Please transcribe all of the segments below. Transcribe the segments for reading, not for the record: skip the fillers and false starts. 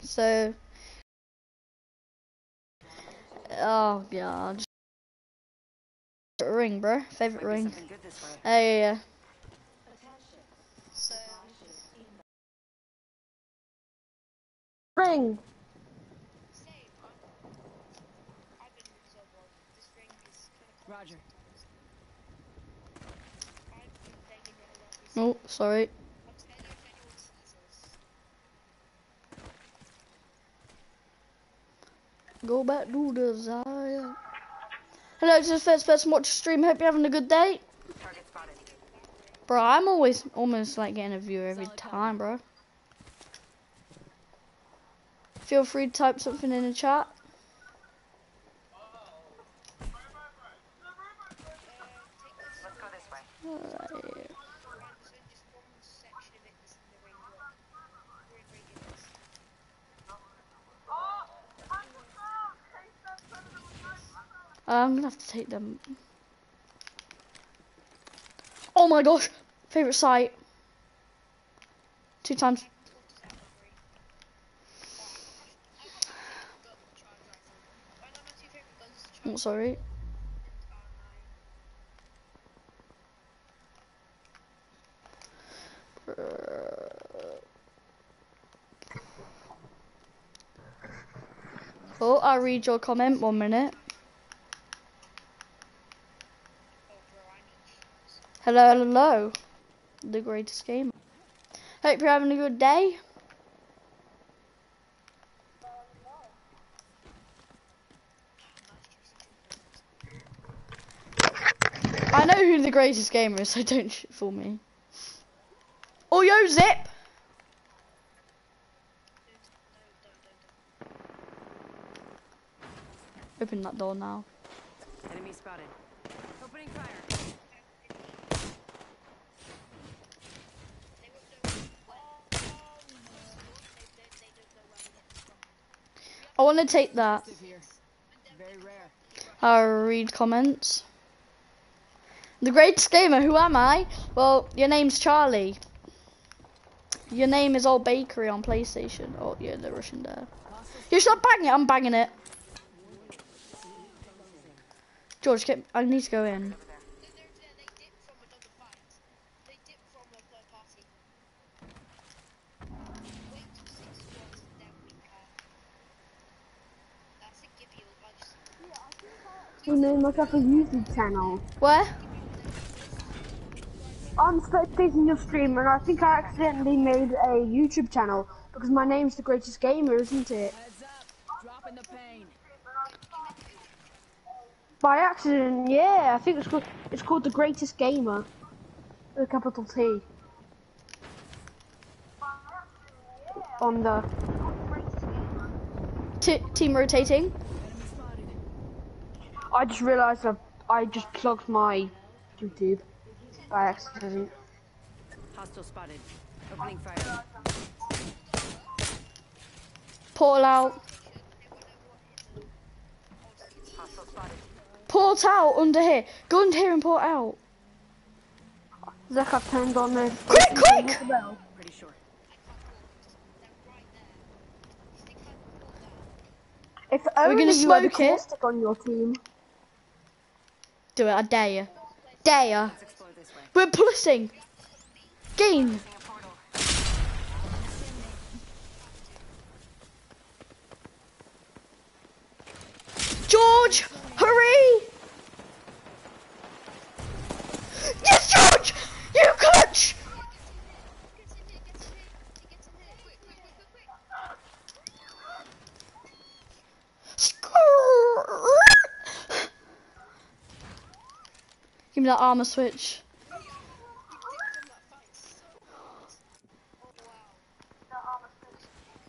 So, oh god, ring, bro. Favorite ring. Hey, yeah. Ring. Roger. Oh, sorry. Go back to desire. Hello to the first person watching stream. Hope you're having a good day. Bro, I'm always almost like getting a viewer every time, bro. Feel free to type something in the chat. I'm gonna have to take them. Oh my gosh, favorite site. 2 times. I'm sorry. Oh, I'll read your comment. 1 minute. Hello, hello, the greatest gamer. Hope you're having a good day. I know who the greatest gamer is, so don't shit for me. Oh, yo, Zip! Open that door now. Enemy spotted. Opening fire. I want to take that. I'll read comments. The greatest gamer, who am I? Well, your name's Charlie. Your name is Old Bakery on PlayStation. Oh, yeah, the Russian there. You should bang it. I'm banging it. George, get, I need to go in. And then look up a YouTube channel. Where? I'm spectating your stream, and I think I accidentally made a YouTube channel because my name's the greatest gamer, isn't it? Heads up. Dropping the pain. By accident, yeah. I think it's called the greatest gamer with a capital T. On the team rotating. I just realised I just plugged my YouTube by accident. Hostile spotted. Opening fire. Portal out. Port out under here. Go under here and port out. Zach, I've turned on this. Quick, quick! Pretty sure. If only we're gonna smoke it. On your team. Do it, I dare you. Dare you. We're pulsing. Game. George, hurry! Yes, George! You catch! Give me that armor switch.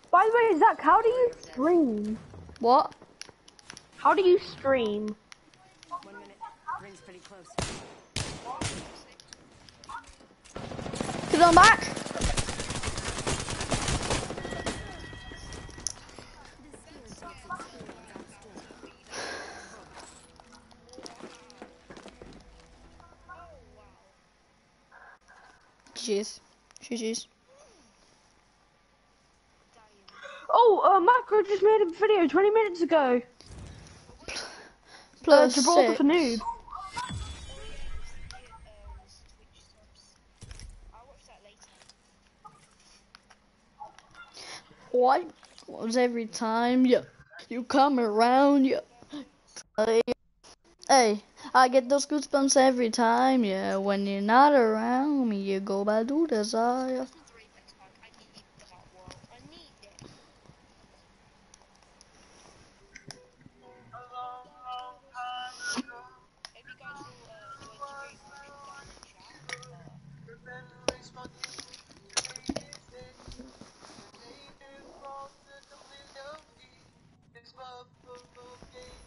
By the way, Zach, how do you stream? What? How do you stream? 1 minute. Rings pretty close. Cause I'm back. Jeez. Oh, Macro just made a video 20 minutes ago. Plus Gibraltar for noob. What was every time you come around Hey, I get those goosebumps every time, when you're not around me, you go by do desire.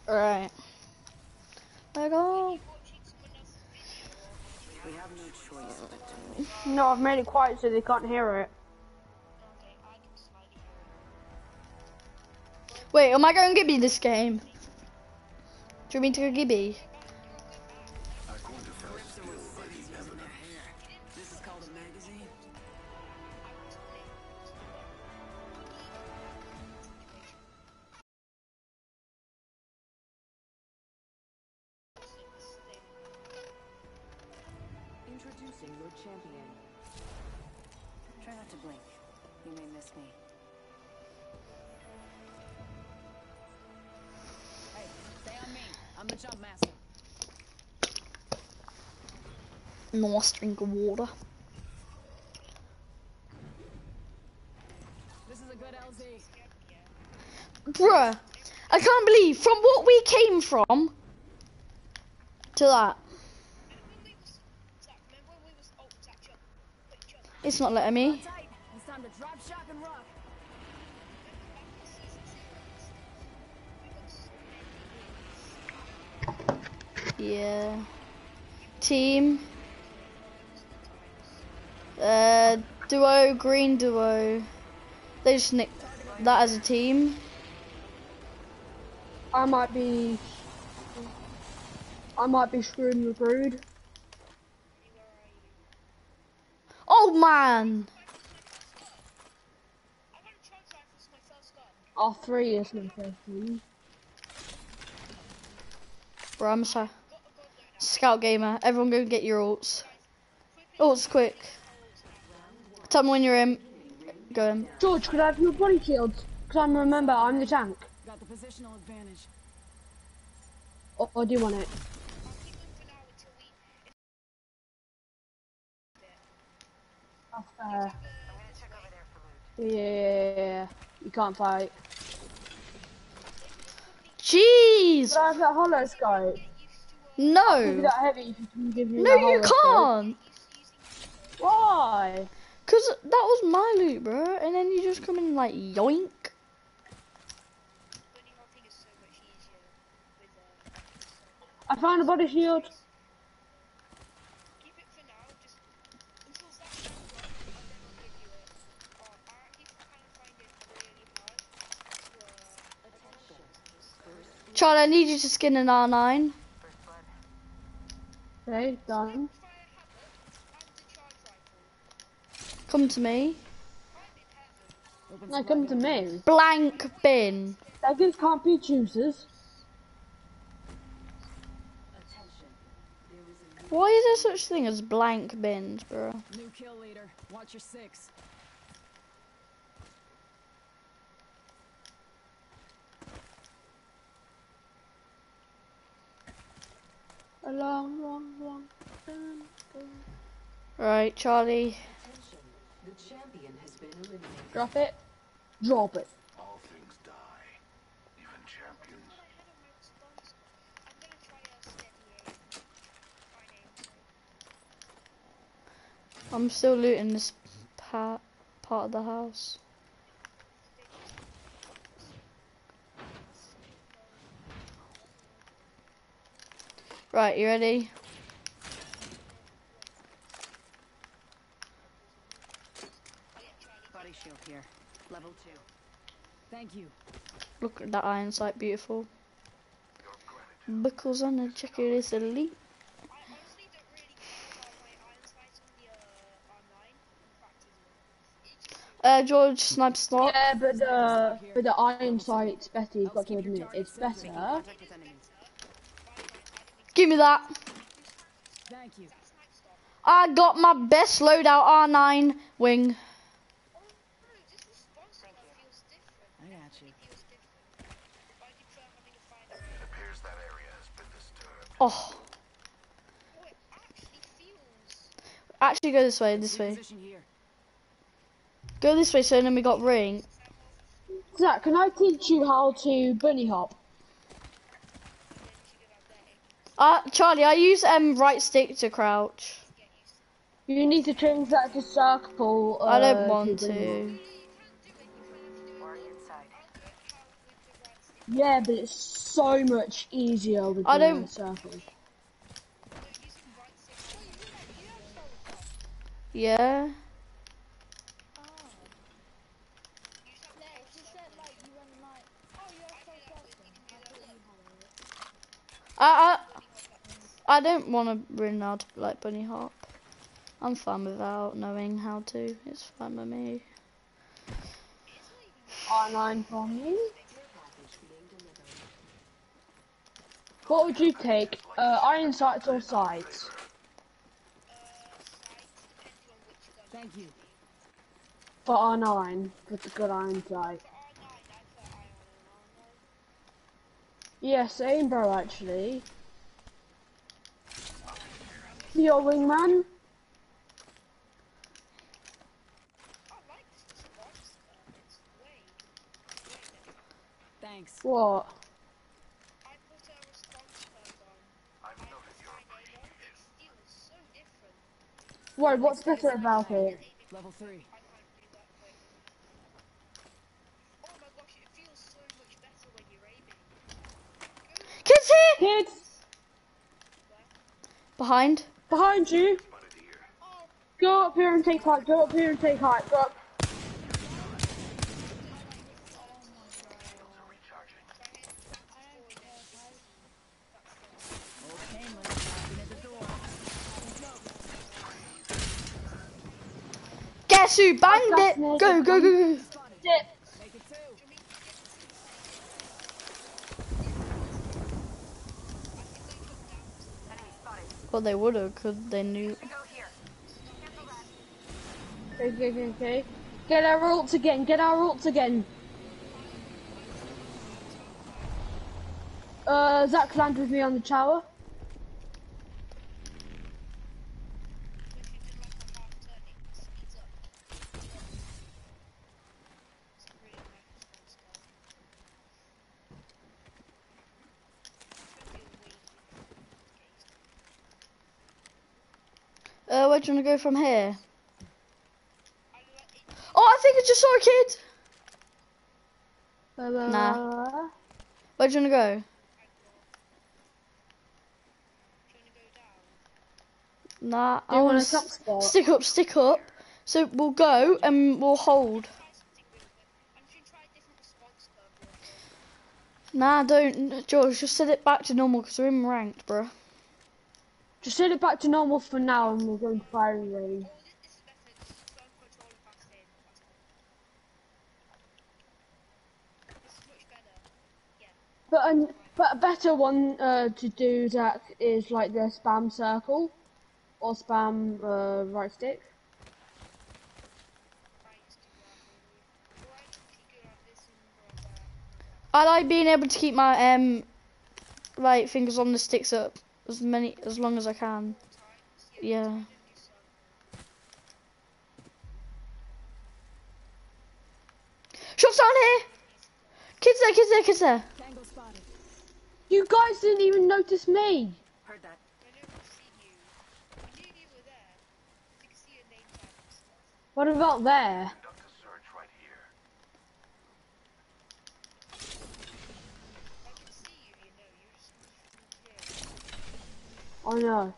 Alright. Let go. We have no choice but to move. No, I've made it quiet so they can't hear it. Wait, am I going to Gibby this game? Do you mean to go Gibby? Nice drink of water. This is a good LZ. Bruh, I can't believe from what we came from to that. It's not letting me. It's time to drop, shock, and rock. Yeah. Team. Duo, green duo. They just nicked that as a team. I might be screwing with Brood. Oh man! R3 is my first team. Bro, I'm sorry. Scout gamer, everyone go get your ults. Ults quick. Tell me when you're in. Go in. George, could I have your body shields? Because I'm the tank. Got the positional advantage. Oh, I do want it. That's fair. Yeah, you can't fight. Jeez! Could I have that holoscope? No! Give me that heavy if you can give me that holoscope. No, you can't! Why? Cause that was my loot, bro, and then you just come in like yoink. I found a body shield. Keep it for now, just until that comes up, and then I'll give you it. I keep trying to find it really hard for attention. Charlie, I need you to skin an R9. Okay, done. Come to me. No, come to me. Blank bin. Beggars can't be choosers. Why is there such thing as blank bins, bro? New kill leader. Watch your six. A long, long, long time ago. Right, Charlie. The champion has been eliminated. Drop it. Drop it. All things die, even champions. I'm still looting this part of the house. Right, you ready? Here, level 2. Thank you. Look at that iron sight, beautiful. Buckles on the checker is elite. I honestly don't really care about my iron sights on the online. George snipes slot. Yeah, but the iron side, it's better. You've got to give me. It's better. Give me that. Thank you. I got my best loadout R9 wing. Oh. Actually, go this way. This way. Go this way. So then we got ring. Zach, can I teach you how to bunny hop? Charlie, I use right stick to crouch. You need to change that to circle. I don't want to. Yeah, but it's so much easier with the circle. Yeah. I don't want to learn how to like bunny hop. I'm fine without knowing how to. It's fine with me. R9 for me. What would you take? Iron sights or sides? Thank you. For R9, with a good iron sight. Yeah, same bro actually. Your wingman? Thanks. What? Whoa, what's better about it? Level 3. Kids here! Kids! Behind. Behind you! Go up here and take height, go up here and take height, go up. Guess who banged it? Go, go, go, go. Well, they would have, because they knew. Okay, okay, okay. Get our ults again, get our ults again. Zach landed with me on the tower. Where do you want to go from here? Oh, I think I just saw a kid! Nah. Where do you want to go? Nah, I want to stick up. So we'll go and we'll hold. Nah, don't. George, just set it back to normal because we're in ranked, bruh. Just set it back to normal for now and we'll go into firing range. But a better one to do that is like the spam circle or spam right stick. I like being able to keep my right fingers on the sticks up. As long as I can. Yeah. Shots down here! Kids there, kids there, kids there! You guys didn't even notice me! Heard that. What about there? Oh no.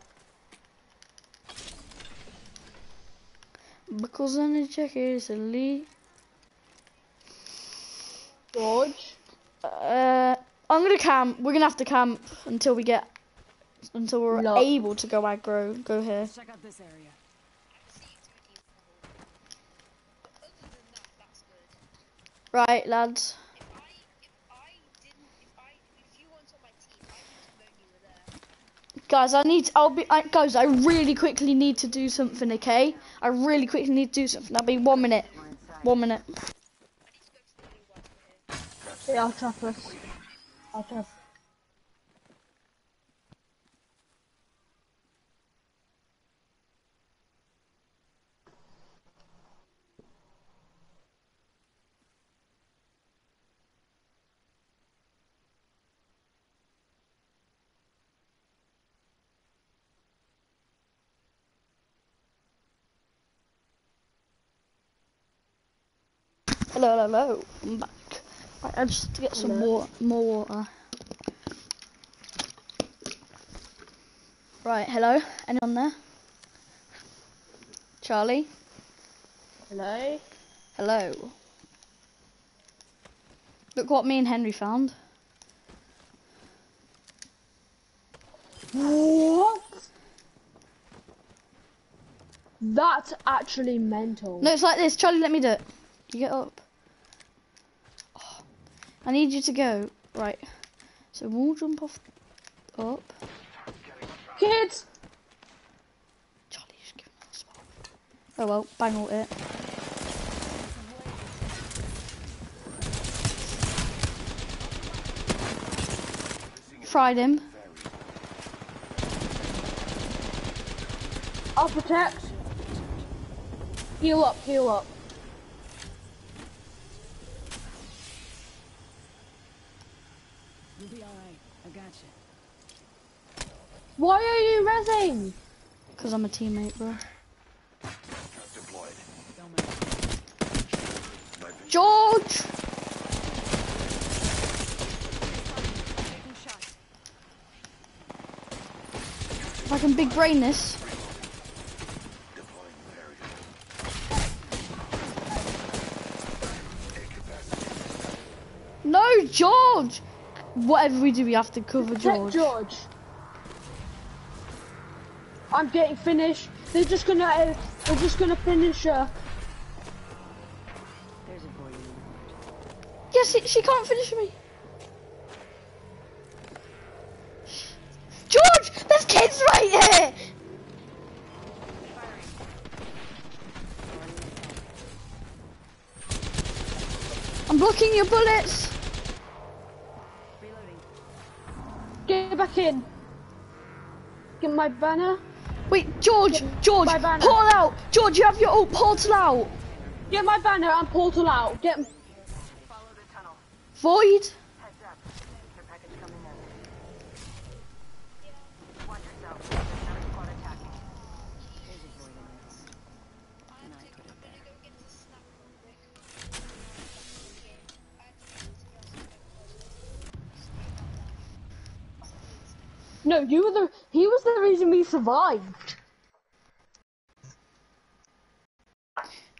Buckles and the checkers and Lee. George? I'm gonna camp. We're gonna have to camp until we're able to go aggro. Go here. Check out this area. Right, lads. Guys, guys, I really quickly need to do something, okay? I really quickly need to do something. That'll be 1 minute. 1 minute. Yeah, I'll trap us. I'll trap. Hello, hello, I'm back. Right, I just need to get some more water. Right, hello, anyone there? Charlie? Hello? Hello. Look what me and Henry found. What? That's actually mental. No, it's like this. Charlie, let me do it. You get up. I need you to go. Right. So we'll jump off up. Kids! Charlie just giving us a spot. Oh well, bang all it. Fried him. I'll protect. Heal up, heal up. You'll be alright, I got you. Why are you rezzing? Because I'm a teammate, bro. George! If I can big brain this. No, George! Whatever we do, we have to cover George. George. I'm getting finished. They're just gonna finish her. There's a boy. Yes, she can't finish me. George, there's kids right here. I'm blocking your bullets. Get back in. Get my banner. Wait, George, George, portal out. George, you have your old portal out. Get my banner and portal out. Get. Follow the tunnel. Void. Heads up. The package coming in. Watch yourself. Another squad attacking. There's a void in this. And I put it there. No, he was the reason we survived.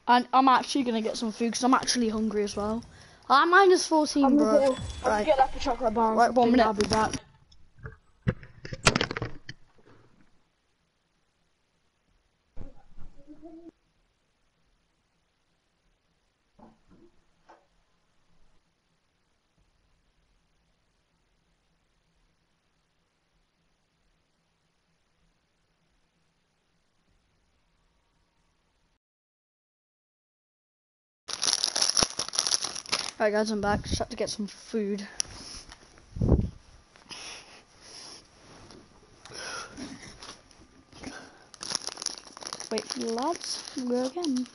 And I'm actually gonna get some food because I'm actually hungry as well. I'm minus 14, I'm bro. Gonna, I'm right. Get like a chocolate bar. Right, 1 minute. I'll be back. Alright guys, I'm back, just had to get some food. Wait for the lads, we'll go again.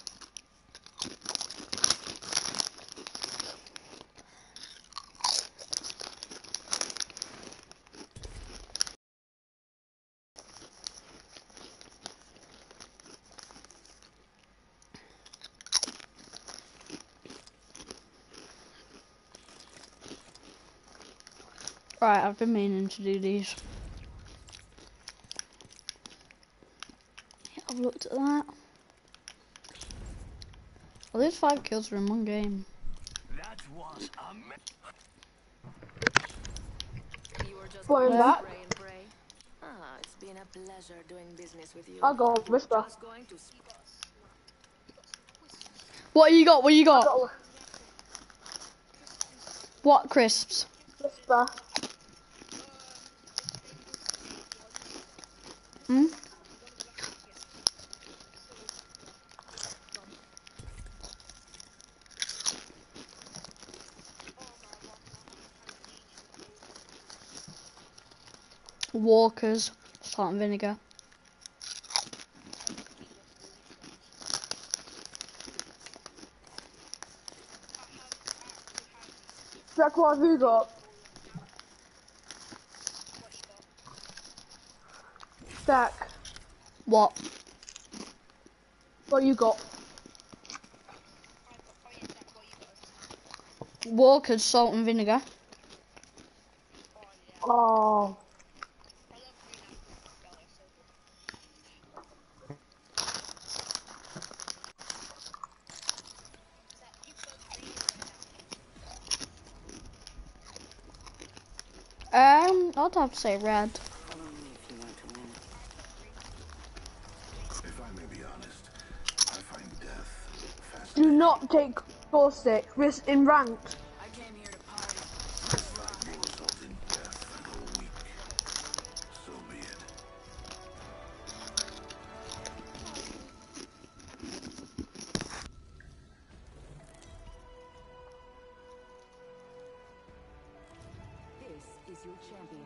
Right, I've been meaning to do these. Yeah, I've looked at that. Well, these 5 kills were in one game. That's one. Going back. Ah, it's been a pleasure doing business with you. I'll go, Mister. What you got? What you got? What crisps? Whisper. Hmm? Walkers, salt and vinegar. Jack, what have you got? Jack. What? What you got? Walkers, salt and vinegar. Oh. I'd have to say red. If I may be honest, I find death fascinating. Do not take 4-6. We're in ranked. I came here to party. This fight will result in death in a week. So be it. This is your champion.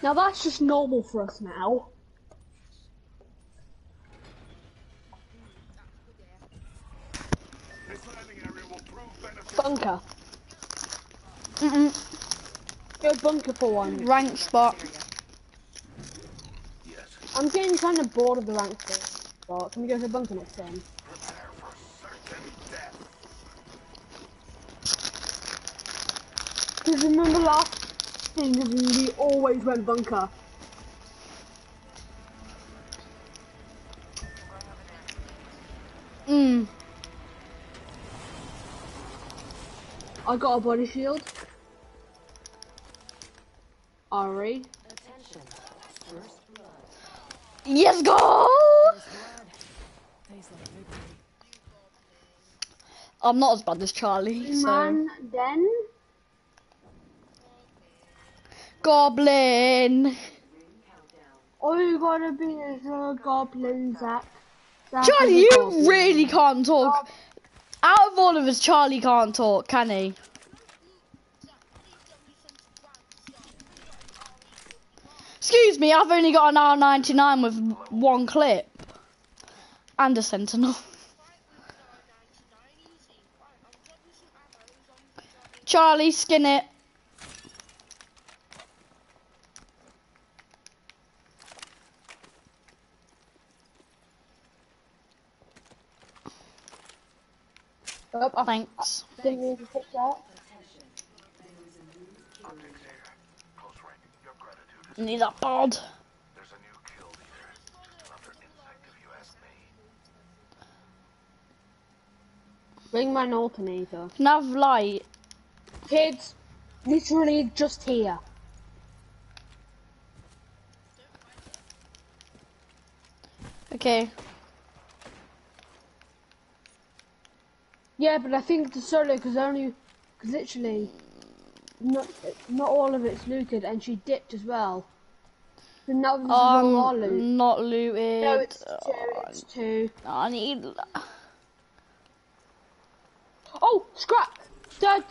Now that's just normal for us now. This landing area will prove beneficial. Bunker. Go bunker for one. Rank spot. Yes. I'm getting kind of bored of the rank spot. Can we go to bunker next time? Prepare for certain death. Because remember last we always went bunker. I got a body shield. Ari. Attention. First blood. Yes, go! I'm not as bad as Charlie. Man, so. Then. Goblin. All you gotta be is a goblin, Zach. Charlie, you really can't talk. Out of all of us, Charlie can't talk, can he? Excuse me, I've only got an R99 with one clip. And a sentinel. Charlie, skin it. Oh, thanks. Didn't mean to pick that. Need that bod. There's a new kill leader. Another insect, if you ask me. Bring my alternator. Nav light. Kids, literally just here. Okay. Yeah, but I think the solo because literally, not all of it's looted, and she dipped as well. So now this is all loot. Not looted. No, it's two. Oh, it's two. I need. Oh, scrap! Third,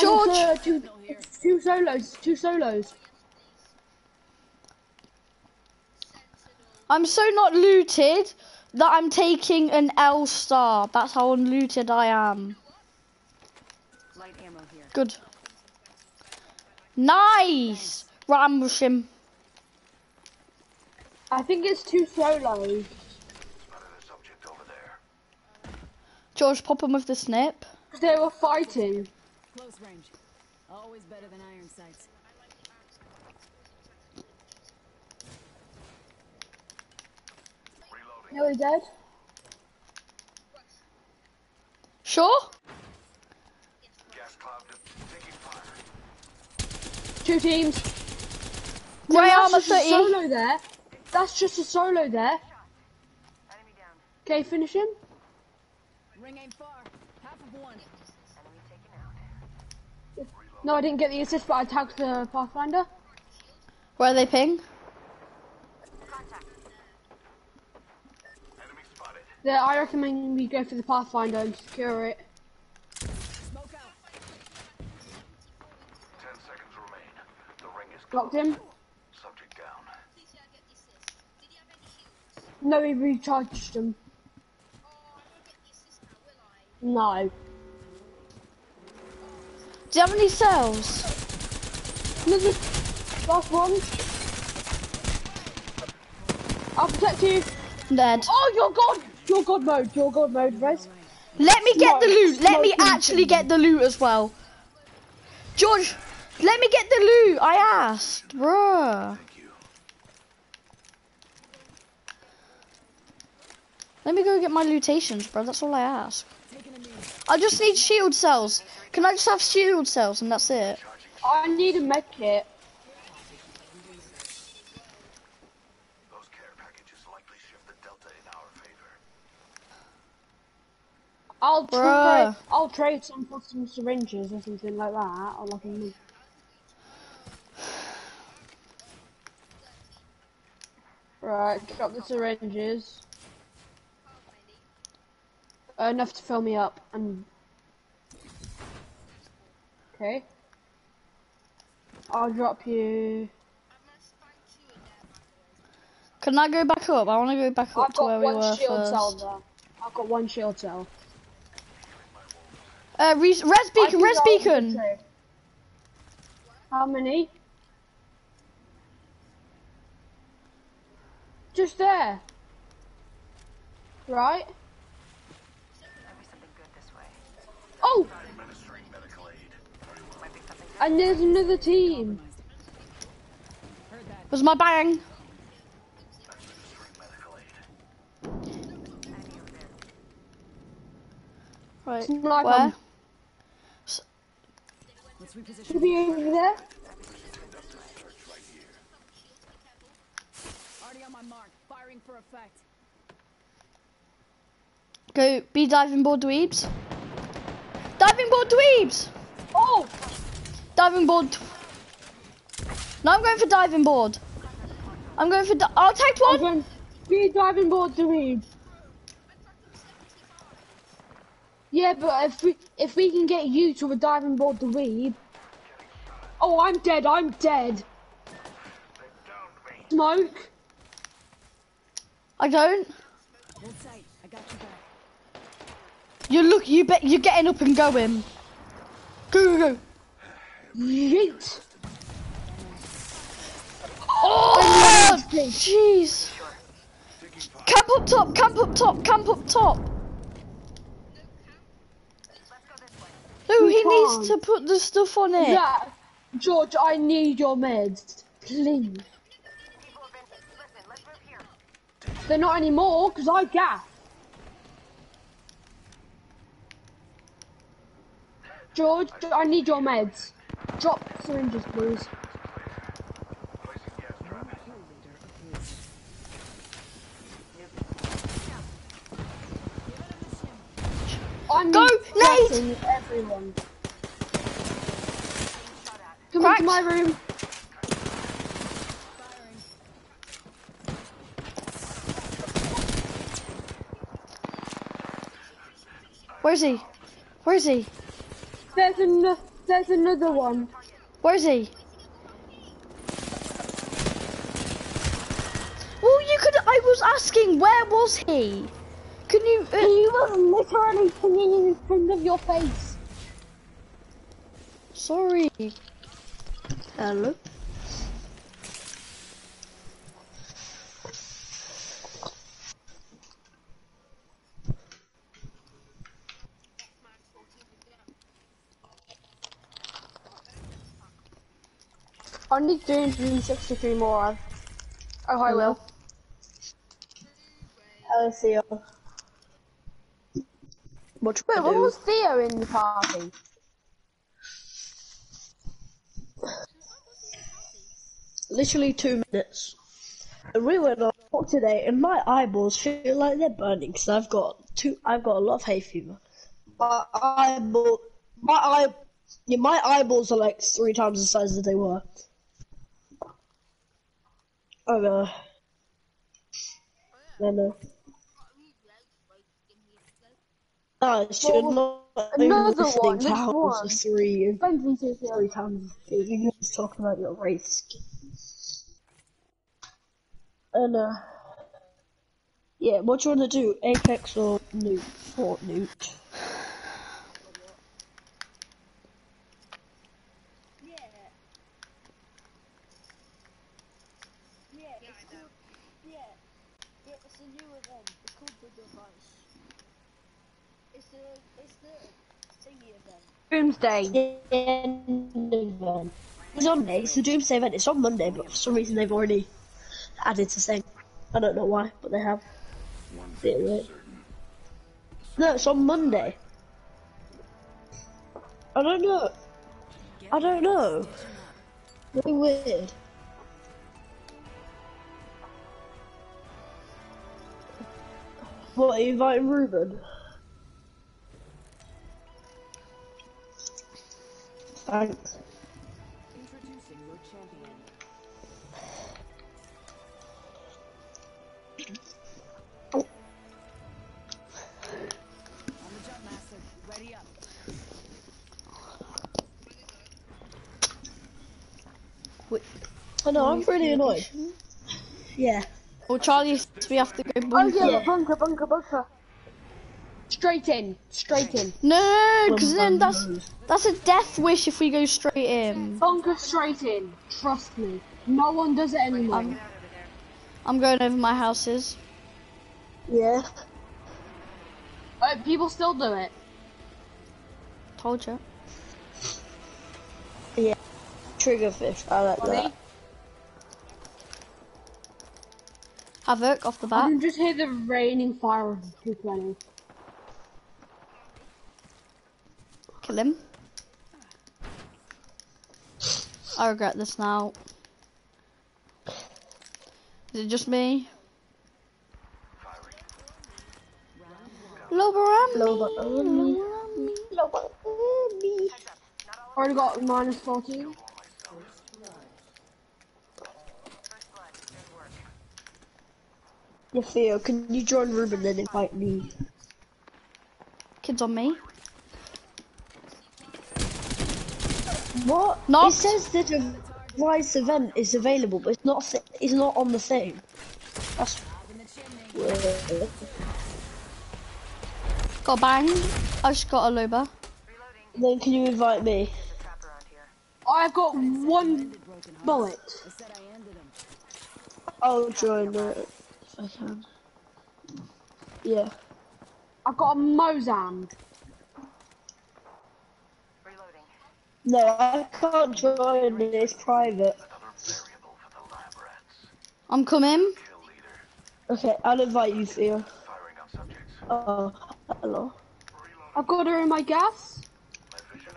George. Two solos. I'm so not looted. That I'm taking an L star. That's how unlooted I am. Light ammo here. Good. Nice. Right, ambush him. I think it's two solos. George, pop him with the snip. They were fighting. Close range. Always better than iron sights. Nearly dead. Sure. Gas cloud taking fire. Two teams. Grey armor 30. Solo there. That's just a solo there. Okay, finish him. Ring ain't far. Half of one. Enemy taken out. No, I didn't get the assist, but I tagged the Pathfinder. Where are they ping? Contact. Enemy spotted. Yeah, I recommend we go for the Pathfinder and secure it. Smoke out. 10 seconds remain. The ring is locked in. Subject down. No, he recharged him. No. Do you have any cells? No, just last one. I'll protect you. Dead. Oh, you're god. You're god mode. You're god mode, Rez. Let me get the loot. Let me actually get the loot as well. George, let me get the loot. I asked, bruh. Let me go get my lootations, bro. That's all I ask. I just need shield cells. Can I just have shield cells and that's it? I need a med kit. Those care packages likely shift the delta in our favor. I'll trade some custom syringes or something like that, or like a... Right, drop the syringes. Enough to fill me up and okay. I'll drop you. Can I go back up? I want to go back up to where we were first. I've got one shield cell there. I've got one shield cell. Res beacon, res beacon. How many? Just there. Right. Oh! And there's another team. Was my bang? Right. Where? Should be over there. Already on my mark. Firing for effect. Go be diving board dweebs. Diving board dweebs! Oh! Diving board. No, I'm going for diving board. I'm going for. I'll take one! Be diving board dweebs. Yeah, but if we can get you to a diving board dweeb. Oh, I'm dead, I'm dead. Smoke. I don't. I got you back. You look, you bet you're getting up and going. Go, go, go. Yeet. Oh, jeez. Camp up top, camp up top, camp up top. No, he needs to put the stuff on it. Yeah. George, I need your meds. Please. They're not anymore, because I gassed. George, I need your meds. Drop syringes, please. Go, Nate! Everyone. Come into my room. Where's he? Where's he? There's another one. Where is he? Well, you could. I was asking, where was he? Can you? He was literally pinging in front of your face. Sorry. Hello. I need 363 more. Oh, I will. Hello, Theo. Wait, what was Theo in the party? Literally 2 minutes. And we went on talk today, and my eyeballs feel like they're burning because I've got a lot of hay fever. My eyeballs are like 3 times the size that they were. Oh no. No, no. Oh, it should not another one. This one. 3 times. You can just talk about your race. And yeah. What do you want to do? Apex or Newt? Fortnite. Doomsday. It's on Monday. It's the Doomsday event. It's on Monday, but for some reason they've already added the same. I don't know why, but they have. No, it's on Monday. I don't know. I don't know. Really weird. What, are you inviting Ruben? Thanks. Introducing your champion. Oh. On the jump, master. Ready up. Wait. I know, I'm pretty annoyed. Yeah. Well, Charlie, we have to go bunker. Oh, yeah, bunker. Straight in. No, because then that's a death wish if we go straight in. Bunker straight in. Trust me. No one does it anymore. I'm going over my houses. Yeah. People still do it. Told you. Yeah. Triggerfish. I like that. Havoc off the bat. I can just hear the raining fire of people running. Kill him. I regret this now. Is it just me? Lobarami. Already got -14. Yeah, Theo, can you join Ruben and invite me? Kids on me. What? No. It says that a rice event is available, but it's not on the thing. That's weird. Got banged. I just got a Loba. Then can you invite me? I've got 1 bullet. I'll join it. I can. Yeah. I've got a Mozamb. Reloading. No, I can't join it. It's private. I'm coming. Okay, I'll invite you, Theo. Oh, hello. I've got her in my gas.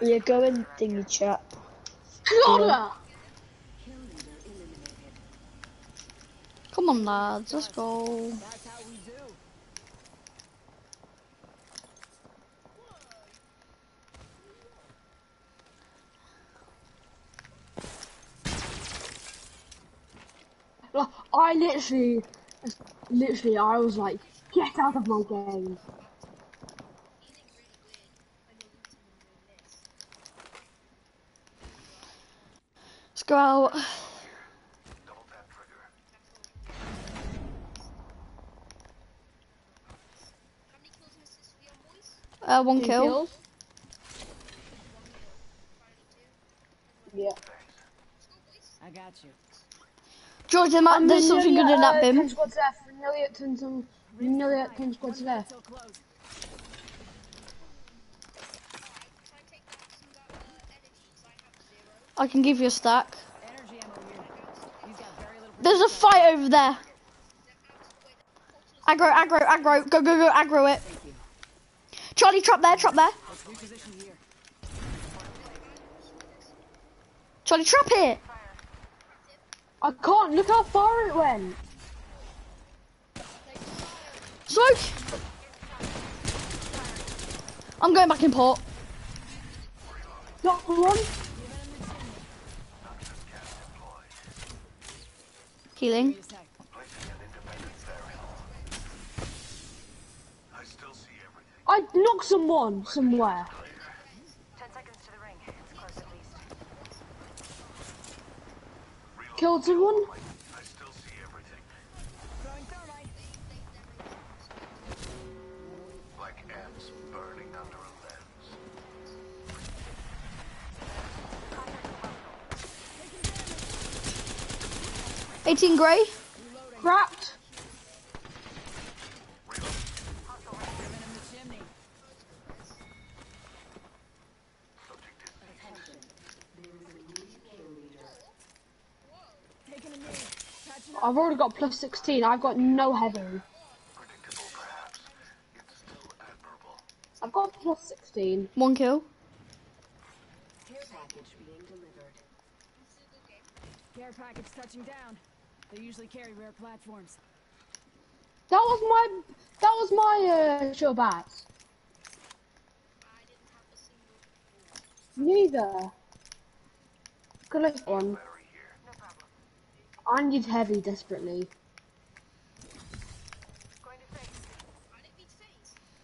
Yeah, go in, thingy chat. Connor! Come on, lads, let's go. That's how we do. Look, I was like, get out of my game. Let's go out. One kill. Yeah. I got you. George, there's something good in that bin. Nearly at 10 squads left. I can give you a stack. There's a fight over there. Aggro. Go, aggro it. Charlie, trap there. Charlie, trap it! I can't, look how far it went. Smoke! I'm going back in port. Not one. Healing. I knocked someone somewhere. 10 seconds to the ring. It's close at least. Killed someone. I still see everything. Like ants burning under a lens. 18 grey. Wrapped. I've already got plus 16. I've got no heaven. Predictable, perhaps. It's still admirable. I've got plus 16. One kill. Care package being delivered. Care package touching down. They usually carry rare platforms. That was my show bat. Neither. Collect one. I need heavy desperately.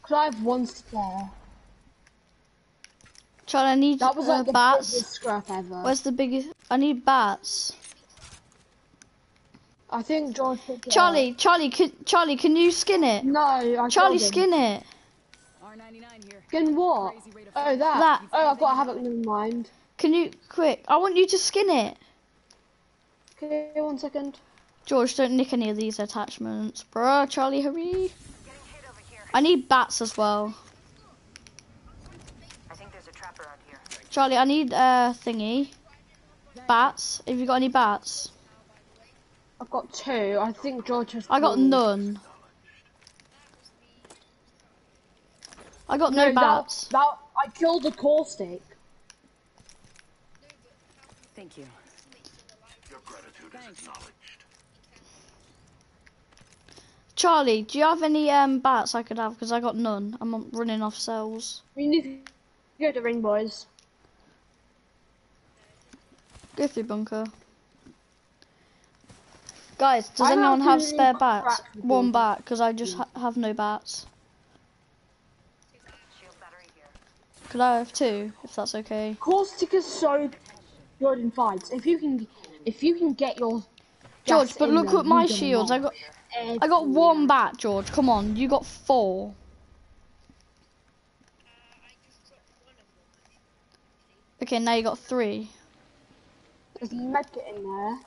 Cause I have one spare. Child, I need that was like the bats. Biggest scrap ever. Where's the biggest? I need bats. I think George. Charlie, can you skin it? No, I Charlie, skin it. Skin what? Oh, that. Oh, I've got a Havoc in mind. Can you quick? I want you to skin it. Okay, 1 second. George, don't nick any of these attachments. Bruh, Charlie, hurry. I need bats as well. I think there's a trap around here. Charlie, I need thingy. Bats. Have you got any bats? I've got two. I think George has. I got none. I got no bats. I killed a core stick. Thank you. Charlie, do you have any bats I could have? Because I got none. I'm running off cells. We need to go to the ring, boys. Go through bunker. Guys, does anyone have spare bats? One bat, because I just have no bats. Could I have two, if that's okay? Caustic is so good in fights. If you can get your George, but look at my shields. I got one bat, George. Come on, you got four. Okay, now you got three. There's medkit in there.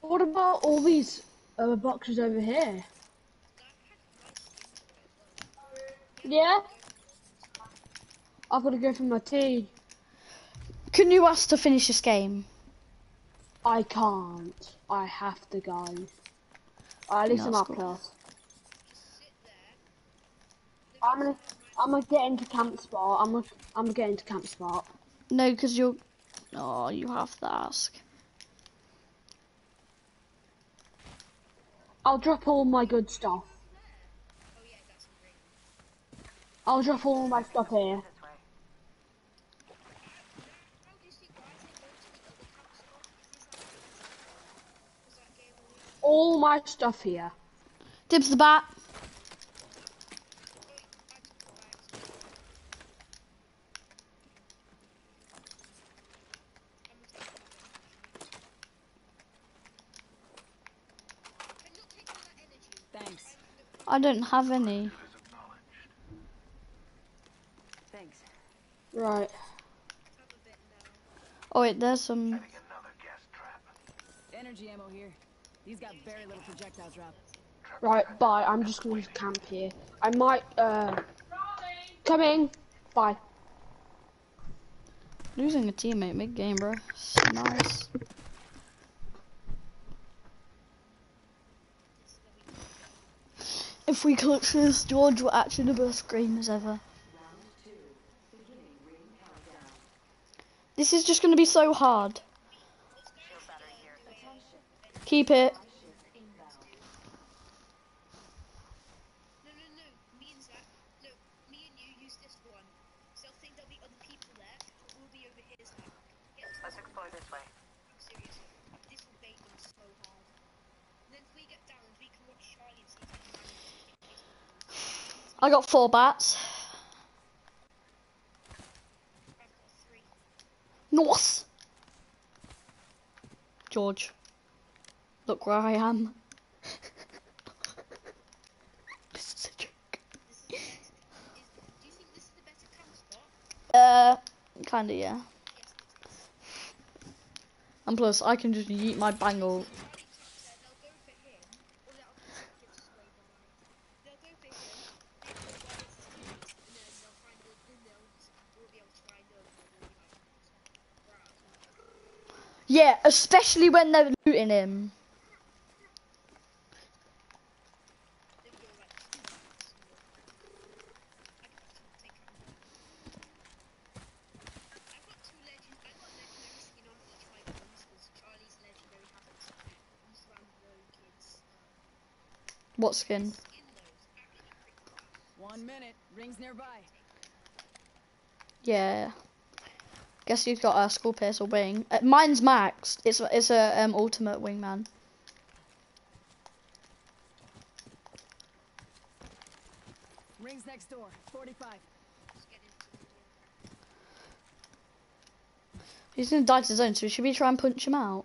What about all these boxes over here? Yeah. I've got to go for my tea. Can you ask to finish this game? I can't. I have to go. At least I'm up plus. I'm gonna get into camp spot. I'm gonna get into camp spot. No, cause you're. Oh, you have to ask. I'll drop all my good stuff. I'll drop all my stuff here. All my stuff here. Dibs the bat. Thanks. I don't have any. Thanks. Right. Oh wait, there's some energy ammo here. He's got very little projectiles, Rob. Right, bye. I'm just going to camp here. I might, coming. Bye. Losing a teammate mid-game, bro. It's nice. If we clutch this, George will actually the best gamers ever. This is just going to be so hard. Keep it. I got 4 bats. I've got 3. North! George. Look where I am. This is a joke. Do you think this is the better camp spot? Kinda, yeah. And plus, I can just yeet my bangle. Yeah, especially when they're looting him. What skin? 1 minute, rings nearby. Yeah. Guess you've got a skull piercer wing. Mine's maxed. It's a ultimate wingman. Rings next door. 45. He's gonna die to his own. So should we try and punch him out?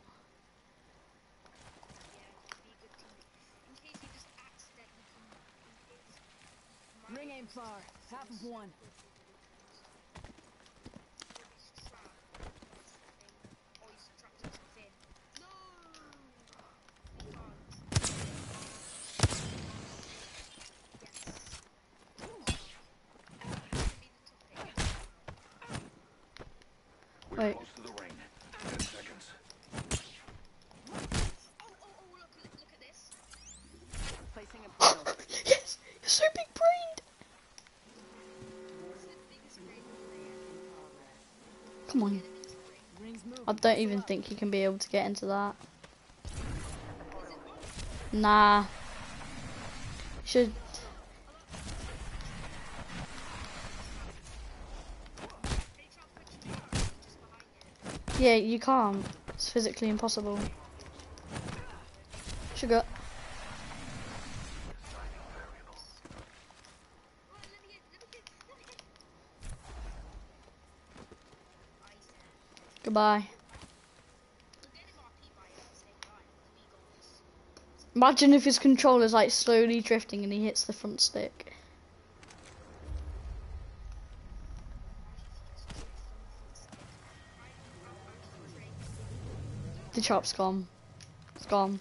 Ring aim far. Half of 1. Wait. Close to the ring. 10 seconds. Oh, look at this. Placing a portal. Yes! You're so big brained! Come on. I don't even think he can be able to get into that. Nah. Should... Yeah, you can't. It's physically impossible. Sugar. Goodbye. Imagine if his controller's like slowly drifting and he hits the front stick. The chop's gone. It's gone.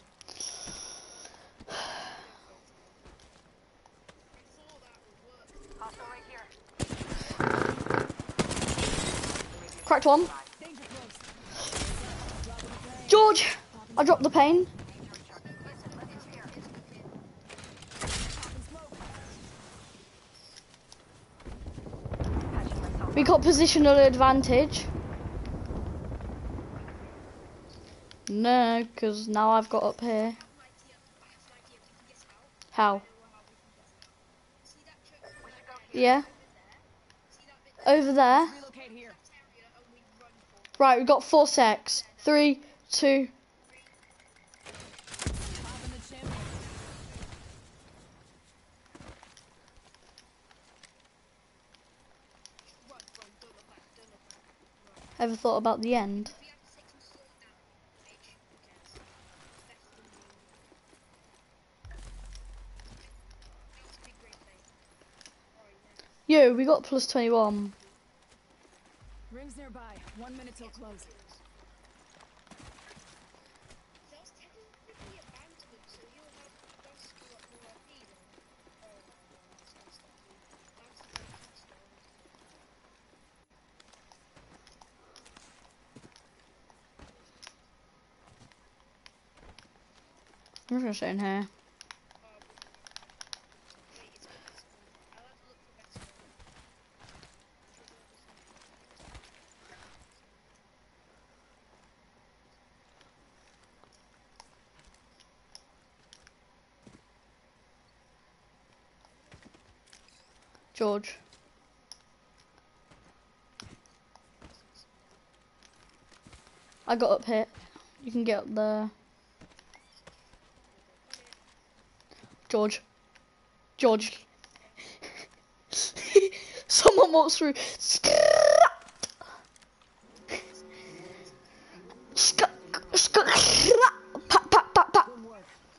Cracked 1. George! I dropped the pain. We got positional advantage. No, because now I've got up here. How? Yeah. Over there. Right, we've got 4 secs. 3, 2. Ever thought about the end? Yo, we got plus 21. Rings nearby. 1 minute till close. I'm just in here. George. I got up here. You can get up there. George. George. Someone walks through.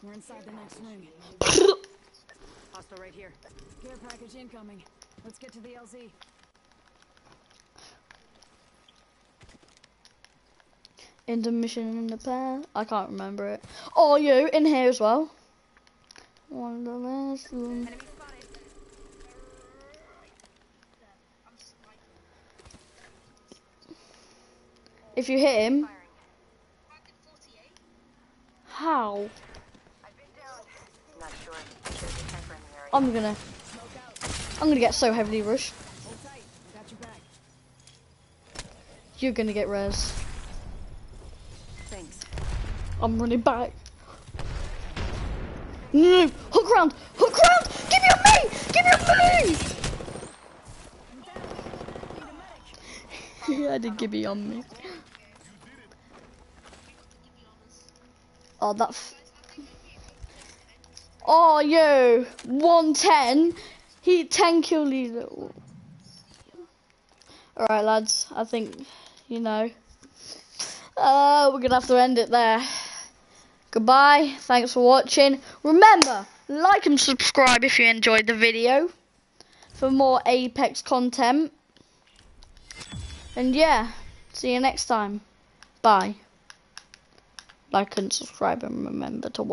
We're inside the next ring. Hostile right here. Care package incoming. Let's get to the LZ. Intermission in the plan. I can't remember it. Oh, you in here as well. One of the last one. If you hit him, how? I'm gonna get so heavily rushed. You're gonna get res. Thanks. I'm running back. No, hook round, hook round. Give me a me, give me a me. Yeah, I did give me on me. Oh, that. Oh, yo, 110. He 10 kill lead. All right, lads. I think you know. We're gonna have to end it there. Goodbye. Thanks for watching. Remember, like and subscribe if you enjoyed the video for more Apex content. And yeah, see you next time. Bye. Like and subscribe and remember to watch.